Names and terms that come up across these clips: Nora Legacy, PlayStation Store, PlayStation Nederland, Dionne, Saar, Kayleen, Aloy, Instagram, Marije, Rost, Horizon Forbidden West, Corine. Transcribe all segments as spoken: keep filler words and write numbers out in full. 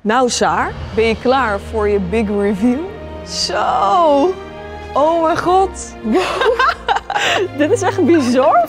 Nou Saar, ben je klaar voor je big reveal? Zo! Oh mijn god! Dit is echt bizar!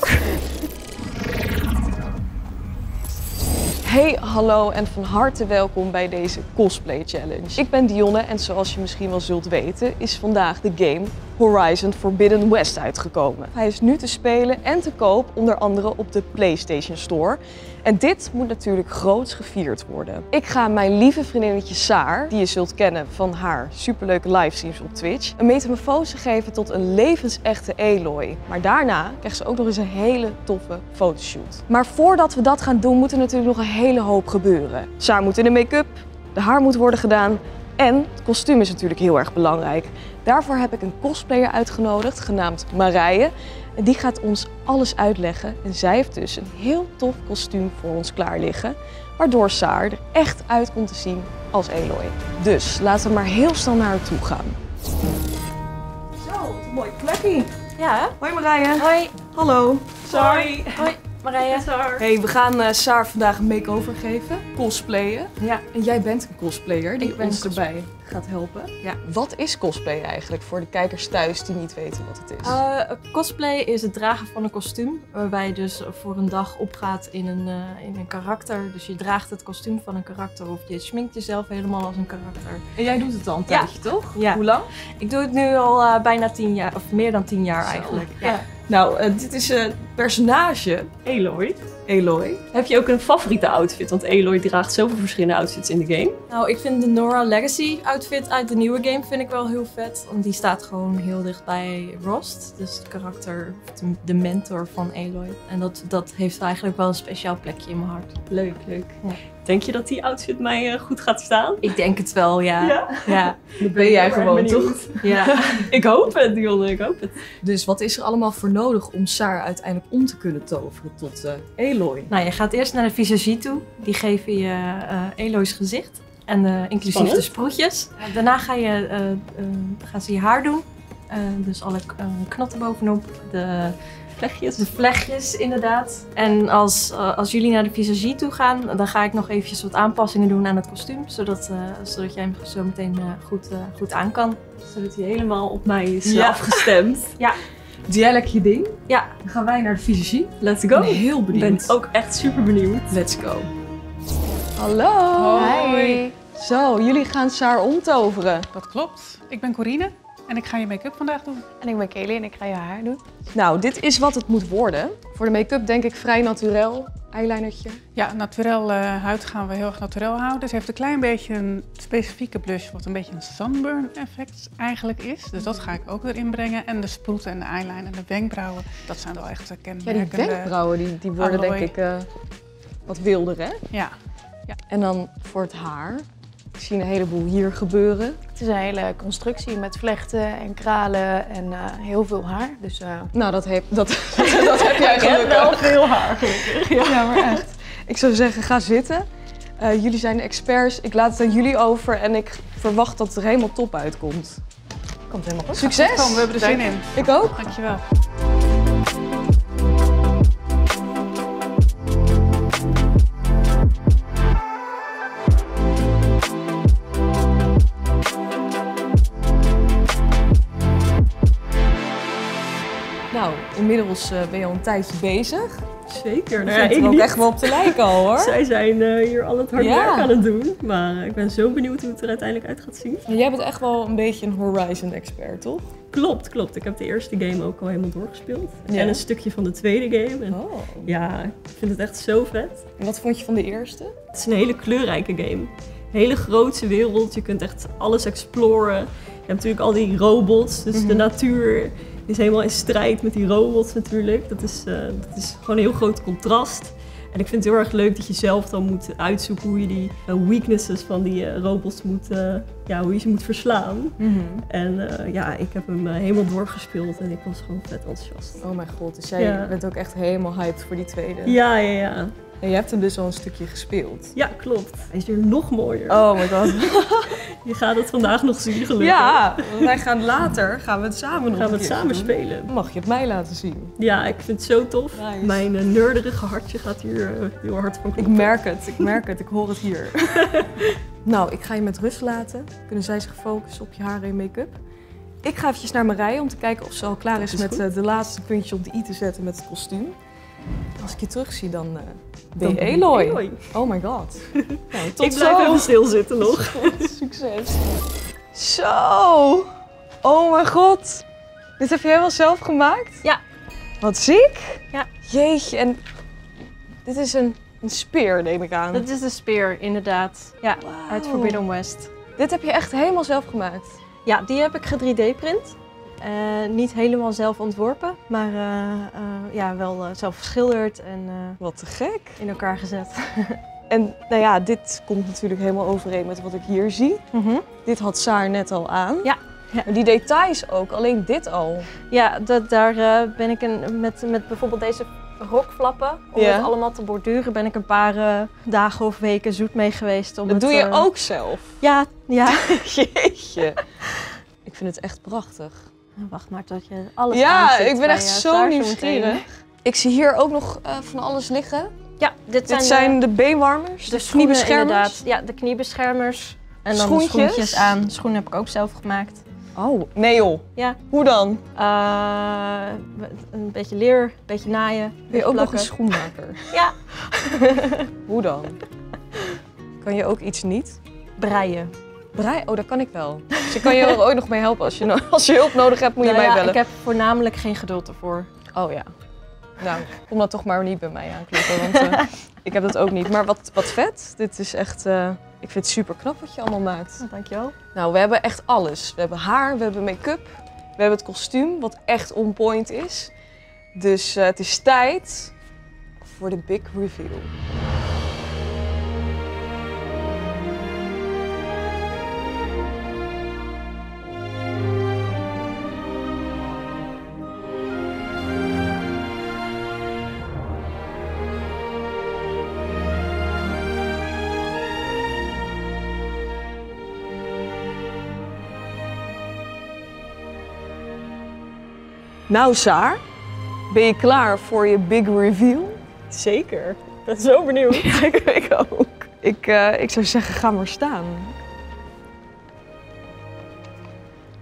Hey, hallo en van harte welkom bij deze cosplay challenge. Ik ben Dionne en zoals je misschien wel zult weten is vandaag de game Horizon Forbidden West uitgekomen. Hij is nu te spelen en te koop onder andere op de PlayStation Store. En dit moet natuurlijk groots gevierd worden. Ik ga mijn lieve vriendinnetje Saar, die je zult kennen van haar superleuke livestreams op Twitch, een metamorfose geven tot een levensechte Aloy. Maar daarna krijgt ze ook nog eens een hele toffe fotoshoot. Maar voordat we dat gaan doen moet er natuurlijk nog een hele hoop gebeuren. Saar moet in de make-up, de haar moet worden gedaan en het kostuum is natuurlijk heel erg belangrijk. Daarvoor heb ik een cosplayer uitgenodigd, genaamd Marije. En die gaat ons alles uitleggen. En zij heeft dus een heel tof kostuum voor ons klaar liggen. Waardoor Saar er echt uit komt te zien als Aloy. Dus laten we maar heel snel naar haar toe gaan. Zo, wat een mooi plekje. Ja, hè? Hoi Marije. Hoi. Hallo. Saar. Hoi. Hoi. Marije. Hey, we gaan uh, Saar vandaag een make-over geven, cosplayen. Ja. En jij bent een cosplayer die ons erbij gaat helpen. Ja. Wat is cosplay eigenlijk voor de kijkers thuis die niet weten wat het is? Uh, cosplay is het dragen van een kostuum, waarbij je dus voor een dag opgaat in een, uh, in een karakter. Dus je draagt het kostuum van een karakter of je schminkt jezelf helemaal als een karakter. En jij doet het al een tijdje, ja, toch? Ja. Hoe lang? Ik doe het nu al uh, bijna tien jaar, of meer dan tien jaar. Zo, eigenlijk. Ja. Ja. Nou, uh, dit is een uh, personage. Aloy. Aloy. Heb je ook een favoriete outfit? Want Aloy draagt zoveel verschillende outfits in de game. Nou, ik vind de Nora Legacy outfit uit de nieuwe game vind ik wel heel vet. Want die staat gewoon heel dicht bij Rost. Dus het karakter, de mentor van Aloy. En dat, dat heeft eigenlijk wel een speciaal plekje in mijn hart. Leuk, leuk. Ja. Denk je dat die outfit mij uh, goed gaat staan? Ik denk het wel, ja. Ja? Ja. Dat ben jij gewoon, toch? Ja. Ik hoop het, Dionne, ik hoop het. Dus wat is er allemaal voor nodig om Saar uiteindelijk om te kunnen toveren tot uh, Aloy? Nou, je gaat eerst naar de visagie toe. Die geven je uh, Aloy's gezicht. En uh, inclusief Spannend. de sproetjes. Daarna ga je, uh, uh, gaan ze je haar doen. Uh, dus alle uh, knotten bovenop. De... Vlechtjes. De vlechtjes, inderdaad. En als, uh, als jullie naar de visagie toe gaan, dan ga ik nog eventjes wat aanpassingen doen aan het kostuum. Zodat, uh, zodat jij hem zo meteen uh, goed, uh, goed aan kan. Zodat hij helemaal op mij is ja. afgestemd. Ja. Doe jij lekker je ding? Ja. Dan gaan wij naar de visagie. Let's go. Ik ben heel benieuwd. Ik ben ook echt super benieuwd. Let's go. Hallo. Hoi. Zo, jullie gaan Saar omtoveren. Dat klopt. Ik ben Corine. En ik ga je make-up vandaag doen. En ik ben Kayleen en ik ga je haar doen. Nou, dit is wat het moet worden. Voor de make-up denk ik vrij naturel. Eyelinertje. Ja, naturel uh, huid gaan we heel erg naturel houden. Ze heeft een klein beetje een specifieke blush, wat een beetje een sunburn effect eigenlijk is. Dus dat ga ik ook erin brengen. En de sproeten en de eyeliner en de wenkbrauwen, dat zijn wel echt kenmerkende. Ja, die wenkbrauwen die, die worden Aloy. denk ik uh, wat wilder, hè? Ja. ja. En dan voor het haar. Ik zie een heleboel hier gebeuren. Het is een hele constructie met vlechten en kralen en uh, heel veel haar. Dus, uh... Nou, dat heb, dat, dat heb jij gelukkig. Ik heb wel veel haar, gelukkig. Ja. Ja, maar echt. Ik zou zeggen, ga zitten. Uh, jullie zijn de experts. Ik laat het aan jullie over en ik verwacht dat het er helemaal top uitkomt. Komt helemaal goed. Succes! Kom, we hebben er zin in. Ik ook. Dankjewel. Nou, inmiddels uh, ben je al een tijdje bezig. Zeker. Nou, ja, ik ben ook echt wel op te lijken al, hoor. Zij zijn uh, hier al het hard ja. werk aan het doen. Maar uh, ik ben zo benieuwd hoe het er uiteindelijk uit gaat zien. En jij bent echt wel een beetje een Horizon-expert, toch? Klopt, klopt. Ik heb de eerste game ook al helemaal doorgespeeld. Ja. En een stukje van de tweede game. En, oh. Ja, ik vind het echt zo vet. En wat vond je van de eerste? Het is een hele kleurrijke game. Een hele grootse wereld. Je kunt echt alles exploren. Je hebt natuurlijk al die robots, dus mm-hmm. de natuur is helemaal in strijd met die robots natuurlijk. Dat is, uh, dat is gewoon een heel groot contrast. En ik vind het heel erg leuk dat je zelf dan moet uitzoeken hoe je die uh, weaknesses van die uh, robots moet, uh, ja, hoe je ze moet verslaan. Mm-hmm. En uh, ja, ik heb hem uh, helemaal doorgespeeld en ik was gewoon vet enthousiast. Oh mijn god, dus jij ja. bent ook echt helemaal hyped voor die tweede. Ja, ja, ja. En je hebt hem dus al een stukje gespeeld. Ja, klopt. Hij is weer nog mooier. Oh my god. Je gaat het vandaag nog zien, gelukkig. Ja, want wij gaan later gaan we het samen nog gaan we het samen doen. spelen. Mag je het mij laten zien? Ja, ik vind het zo tof. Nice. Mijn uh, nerderige hartje gaat hier uh, heel hard van kloppen. Ik merk het, ik merk het. Ik hoor het hier. Nou, ik ga je met rust laten. Kunnen zij zich focussen op je haren en make-up? Ik ga eventjes naar Marije om te kijken of ze al klaar is, is met uh, de laatste puntje op de i te zetten met het kostuum. Als ik je terugzie, dan uh, ben je Aloy. Aloy. Oh my god. Nou, tot ik blijf zo. even stilzitten nog. Succes. Zo. Oh mijn god. Dit heb jij wel zelf gemaakt? Ja. Wat ziek. Ja. Jeetje. En dit is een, een speer, neem ik aan. Dit is de speer, inderdaad. Ja, wow. Uit Forbidden West. Dit heb je echt helemaal zelf gemaakt? Ja, die heb ik ge drie D print. Uh, niet helemaal zelf ontworpen, maar uh, uh, ja, wel uh, zelf geschilderd en uh, wat te gek in elkaar gezet. En nou ja, dit komt natuurlijk helemaal overeen met wat ik hier zie. Mm-hmm. Dit had Saar net al aan. Ja. Ja. Maar die details ook, alleen dit al. Ja, dat, daar uh, ben ik een, met, met bijvoorbeeld deze rokflappen, om yeah. het allemaal te borduren, ben ik een paar uh, dagen of weken zoet mee geweest. Om dat het, doe je uh, ook zelf? Ja. ja. Jeetje. Ik vind het echt prachtig. Wacht maar tot je alles ja, aanzet. Ja, ik ben echt zo nieuwsgierig. Ik zie hier ook nog uh, van alles liggen. Ja, dit, dit zijn, zijn de, de beenwarmers, de, de schoenen, kniebeschermers. Inderdaad. Ja, de kniebeschermers. En dan schoentjes. De schoentjes aan. Schoenen heb ik ook zelf gemaakt. Oh, nee joh. Ja. Hoe dan? Uh, een beetje leer, een beetje naaien. Ben je ook plakken. nog een schoenmaker? Ja. Hoe dan? Kan je ook iets niet? Breien. Oh, dat kan ik wel. Dus ik kan je er ooit nog mee helpen. Als je, als je hulp nodig hebt, moet nou je mij ja, bellen. Ik heb voornamelijk geen geduld ervoor. Oh ja. Nou, kom dat toch maar niet bij mij aankloppen, want uh, ik heb dat ook niet. Maar wat, wat vet. Dit is echt... Uh, ik vind het super knap wat je allemaal maakt. Oh, dankjewel. Nou, we hebben echt alles. We hebben haar, we hebben make-up, we hebben het kostuum, wat echt on point is. Dus uh, het is tijd voor de big reveal. Nou Saar, ben je klaar voor je big reveal? Zeker. Ik ben zo benieuwd. Ja, ik ook. Ik, uh, ik zou zeggen, ga maar staan.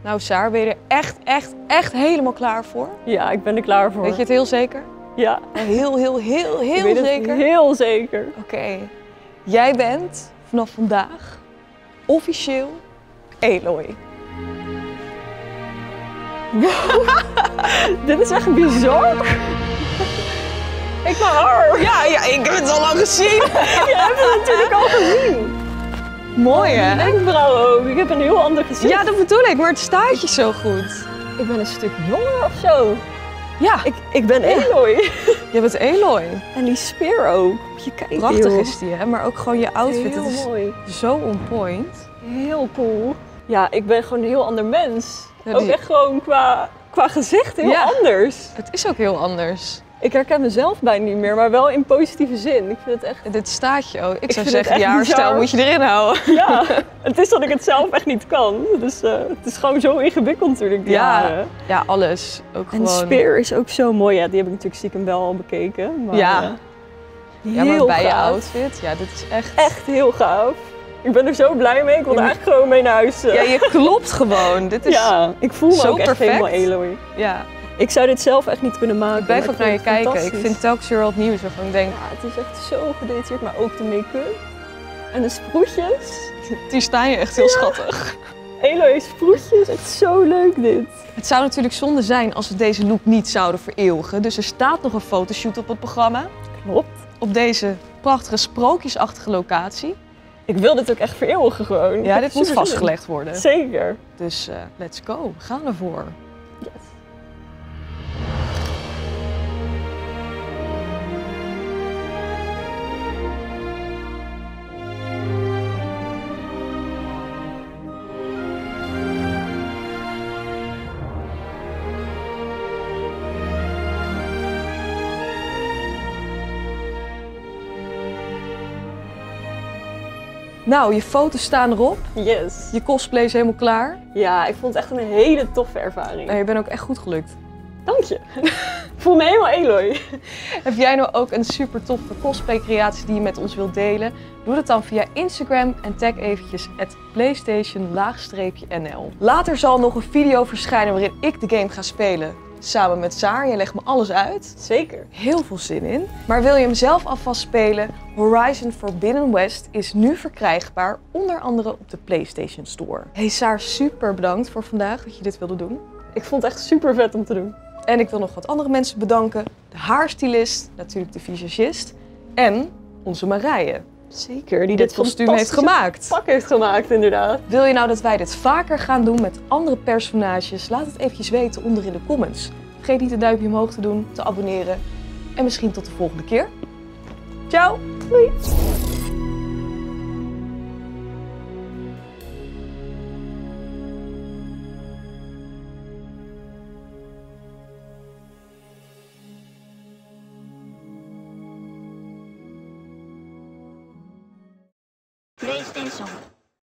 Nou Saar, ben je er echt, echt, echt helemaal klaar voor? Ja, ik ben er klaar voor. Weet je het heel zeker? Ja. Heel, heel, heel, heel zeker? Ik weet het heel zeker. Oké. Okay. Jij bent vanaf vandaag officieel Aloy. Wow. Dit is echt bizar. Ik ben haar. Ja, ja, ik heb het al lang gezien. Je hebt het natuurlijk al gezien. Mooi hè? En wenkbrauw ook. Ik heb een heel ander gezicht. Ja, dat bedoel ik, maar het staat je zo goed. Ik ben een stuk jonger of zo. Ja. Ik, ik ben Aloy. Ja. Je bent Aloy. En die speer ook. Je kijkt, prachtig joh. Is die hè, maar ook gewoon je outfit. Heel is mooi. Zo on point. Heel cool. Ja, ik ben gewoon een heel ander mens. Nou, die... Ook echt gewoon qua, qua gezicht heel ja, anders. Het is ook heel anders. Ik herken mezelf bijna niet meer, maar wel in positieve zin. Ik vind het echt... Dit staat je ook. Ik, ik zou zeggen, die haarstijl moet je erin houden. Ja, het is dat ik het zelf echt niet kan. Dus uh, het is gewoon zo ingewikkeld natuurlijk. Die ja, haren. Ja, alles. Ook en gewoon... de speer is ook zo mooi. Ja, die heb ik natuurlijk stiekem wel al bekeken. Maar, ja. Uh, ja, maar bij gaaf. je outfit. Ja, dit is echt... Echt heel gaaf. Ik ben er zo blij mee. Ik wil er ja, eigenlijk gewoon mee naar huis. Ja, je klopt gewoon. Dit is ja, ik voel me zo ook perfect. Echt helemaal Aloy. Ja. Ik zou dit zelf echt niet kunnen maken. Ik blijf ook naar je kijken. Ik vind telkens weer wat nieuws waarvan ik denk... Ja, het is echt zo gedetailleerd, maar ook de make-up. En de sproetjes. Die staan je echt heel ja, schattig. Aloy sproetjes, echt zo leuk dit. Het zou natuurlijk zonde zijn als we deze look niet zouden vereeuwigen. Dus er staat nog een fotoshoot op het programma. Klopt. Op deze prachtige sprookjesachtige locatie. Ik wil dit ook echt vereeuwigen gewoon. Ja, dit moet vastgelegd worden. Zeker. Dus uh, let's go. We gaan ervoor. Yes. Nou, je foto's staan erop. Yes. Je cosplay is helemaal klaar. Ja, ik vond het echt een hele toffe ervaring. Nou, je bent ook echt goed gelukt. Dank je. Ik voel me helemaal Aloy. Heb jij nou ook een super toffe cosplay creatie die je met ons wilt delen? Doe dat dan via Instagram en tag eventjes at PlayStation N L. Later zal nog een video verschijnen waarin ik de game ga spelen. Samen met Saar, jij legt me alles uit. Zeker. Heel veel zin in. Maar wil je hem zelf alvast spelen? Horizon Forbidden West is nu verkrijgbaar, onder andere op de PlayStation Store. Hey Saar, super bedankt voor vandaag dat je dit wilde doen. Ik vond het echt super vet om te doen. En ik wil nog wat andere mensen bedanken. De haarstylist, natuurlijk de visagist en onze Marije. Zeker, die, die dit kostuum heeft gemaakt. pak heeft gemaakt, inderdaad. Wil je nou dat wij dit vaker gaan doen met andere personages? Laat het eventjes weten onder in de comments. Vergeet niet een duimpje omhoog te doen, te abonneren. En misschien tot de volgende keer. Ciao, doei! PlayStation.